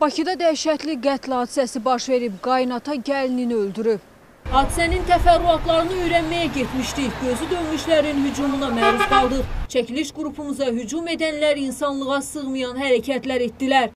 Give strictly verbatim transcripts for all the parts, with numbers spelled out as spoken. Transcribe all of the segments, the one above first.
Bakıda dəhşətli qətl hadisəsi baş verib, qaynata gəlinini öldürüb. Hadisənin təfərrüatlarını öyrənməyə getmişdik. Gözü dönmüşlərin hücumuna məruz qaldıq. Çəkiliş qrupumuza hücum edənlər insanlığa sığmayan hərəkətlər etdilər.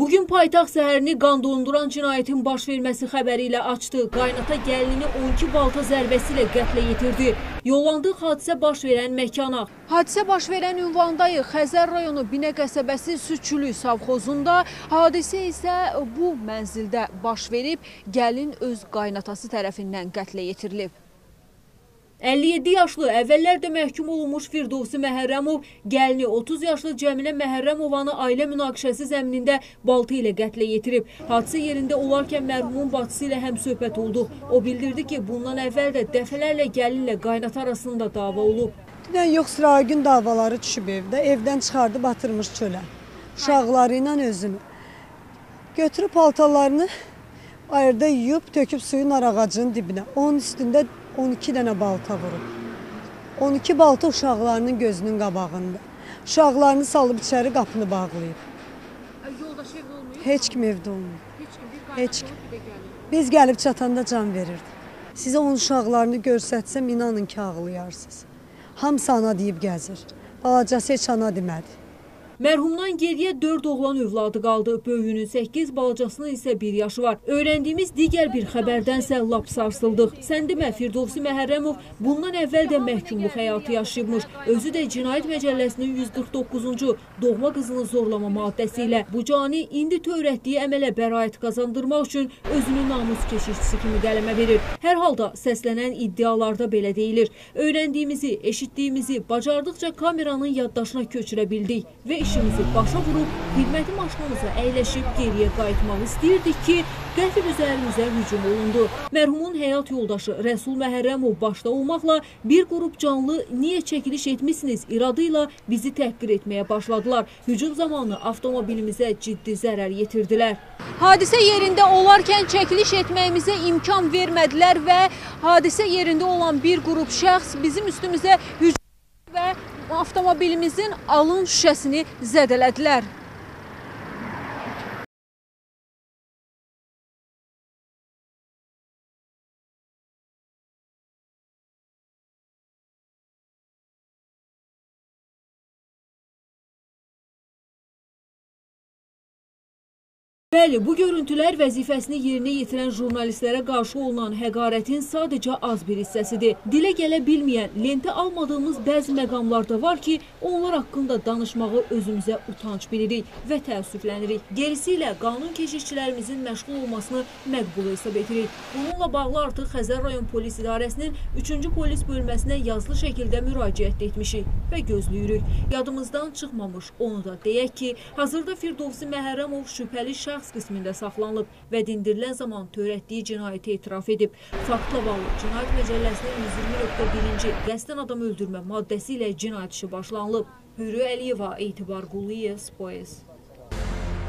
Bugün paytaxt səhərini qan donduran cinayetin baş verməsi xəbəri ilə açdı. Qaynata gəlinini on iki balta zərbəsi ilə qətlə yetirdi. Yollandıq hadisə baş verən məkana. Hadisə baş verən ünvandayı Xəzər rayonu Binə qəsəbəsi Sütçülük savxozunda, hadisə isə bu mənzildə baş verib, gəlin öz qaynatası tərəfindən qətlə yetirilib. əlli yeddi yaşlı, əvvəllər də məhkum olunmuş Firdovsi Məhərrəmov gəlini otuz yaşlı Cəmilə Məhərrəmovanı ailə münaqişəsi zəminində balta ilə qətlə yetirib. Hadisə yerində olarkən mərhumun bacısı ilə həm söhbət oldu. O bildirdi ki, bundan əvvəl də dəfələrlə gəlinlə qaynata arasında dava olub. Dünən yox sıraya gün davaları düşüb evdə, evdən çıxardı, batırmış çölə. Uşaqları ilə özünü götürüb paltalarını ayırda yuyub, töküb suyun arağacının dibinə. Onun üstündə on iki dənə balta vurub. on iki balta uşaqlarının gözünün qabağında. Uşaqlarını salıb içəri, qapını bağlayıb. Yoldaşı evdə olmayıb? Heç kim evdə olmayıb. Heç kim? Bir qayda olub, bir də gəlib. Biz gəlib çatanda can verirdik. Sizə onun uşaqlarını görsətsəm, inanın ki, ağlayarsınız. Hamısı ana deyib gəzir. Balacası heç ana demədi. Mərhumdan geriyə dörd oğlan övladı qaldı. Böyüyünün səkkiz, balacasının isə bir yaşı var. Öyrəndiyimiz digər bir xəbərdənsə lap sarsıldıq. Sən demə, Firdovsi Məhərrəmov bundan əvvəl də məhkumluq həyatı yaşayıbmış. Özü də Cinayət Məcəlləsinin yüz qırx doqquzuncu doğma qızını zorlama maddəsi ilə bu cani indi törətdiyi əmələ bəraət qazandırmaq üçün özünü namus keşişçisi kimi qələmə verir. Hər halda səslənən iddialarda belə deyilir. Öyrəndiyimizi, eşitdiyimizi bacardıqca kameranın yaddaşına köçürə bildik və İşimizi başa vurub, xidməti maşınımıza əyləşib geriyə qayıtmağı istəyirdik ki, qəfil üzərimizə hücum olundu. Mərhumun həyat yoldaşı Rəsul Məhərrəmov başda olmaqla bir qrup canlı niyə çəkiliş etmişsiniz iradıyla bizi təhqir etməyə başladılar. Hücum zamanı avtomobilimizə ciddi zərər yetirdilər. Hadisə yerində olarkən çəkiliş etməyimizə imkan vermədilər və hadisə yerində olan bir qrup şəxs bizim üstümüzə hücum və avtomobilimizin alın şüşəsini zədələdilər. Bəli, bu görüntülər vəzifəsini yerinə yetirən jurnalistlərə qarşı olunan həqarətin sadəcə az bir hissəsidir. Dilə gələ bilməyən, lentə almadığımız bəzi məqamlarda var ki, onlar haqqında danışmağı özümüzə utanc bilirik və təəssüflənirik. Gerisi ilə qanun keşişçilərimizin məşğul olmasını məqbul hesab edirik. Bununla bağlı artıq Xəzər rayon polis idarəsinin üçüncü polis bölməsinə yazılı şəkildə müraciət etmişik və gözləyirik. Yadımızdan çıxmamış, onu da deyək ki, hazırda Firdovsi Məhərrəmov şübhəli şəxs qismində saxlanılıb və dindirilən zaman törətdiyi cinayəti etiraf edib. Faktla bağlı Cinayət Məcəlləsinin yüz iyirmi nöqtə birinci qəsdən adam öldürmə maddəsi ilə cinayət işi başlanılıb. Hüriyyə Əliyeva, Etibar Quliyev, Spoyes.